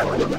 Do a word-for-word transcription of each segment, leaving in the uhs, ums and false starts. You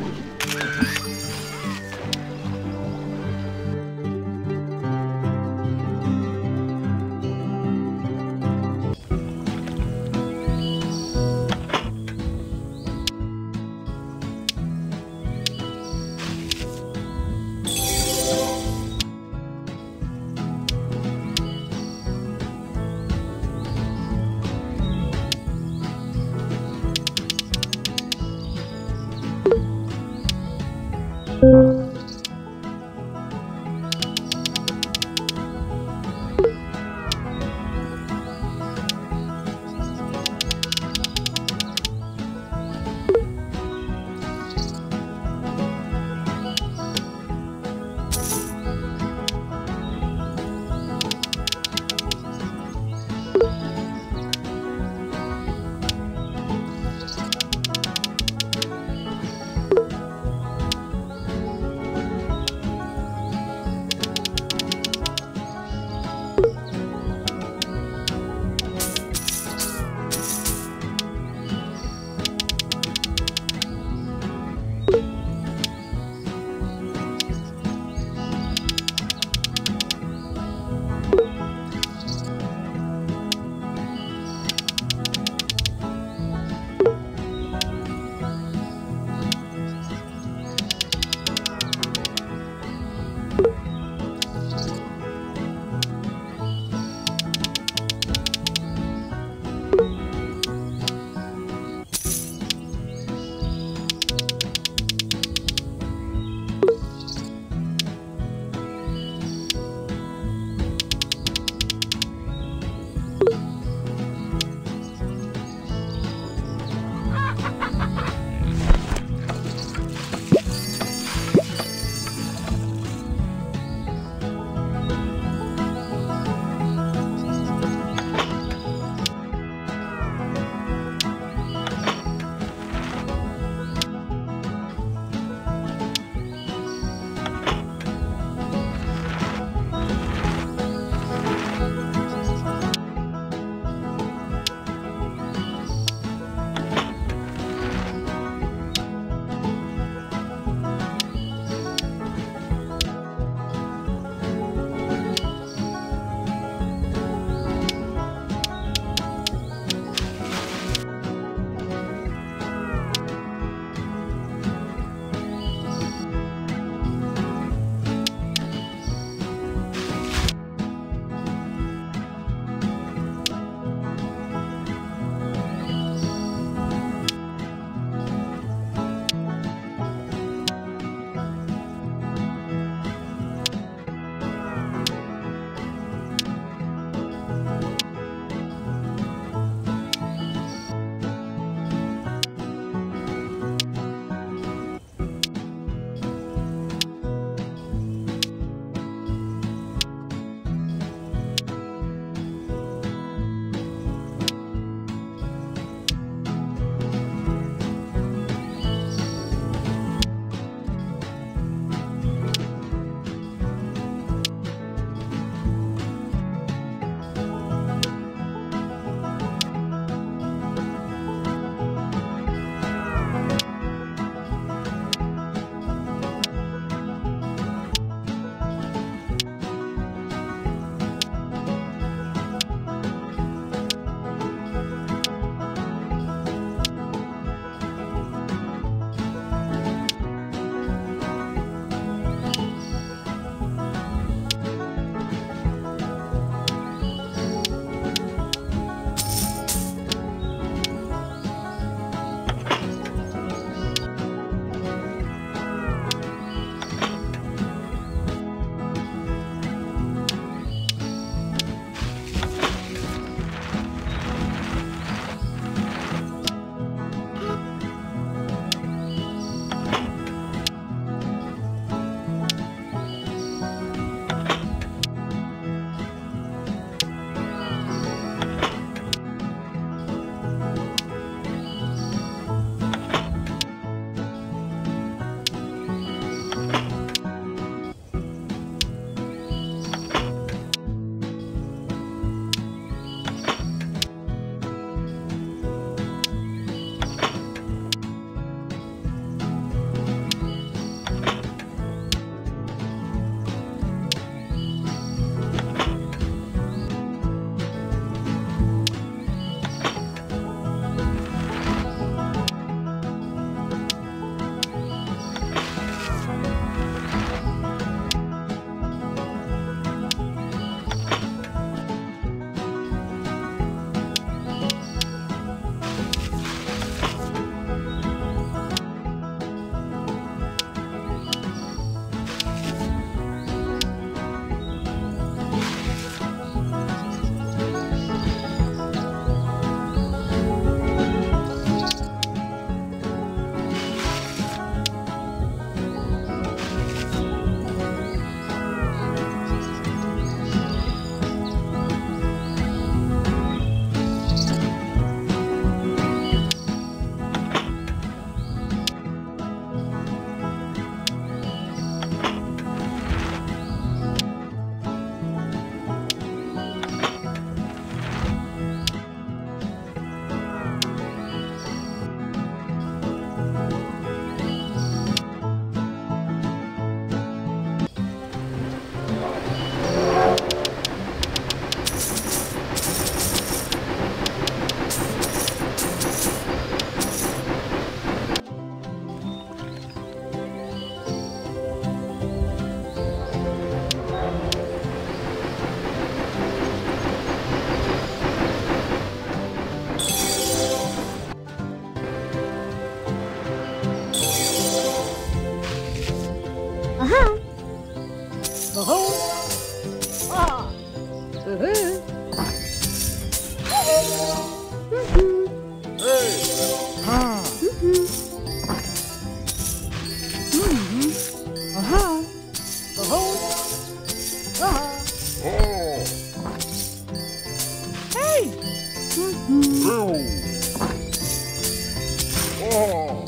Woo!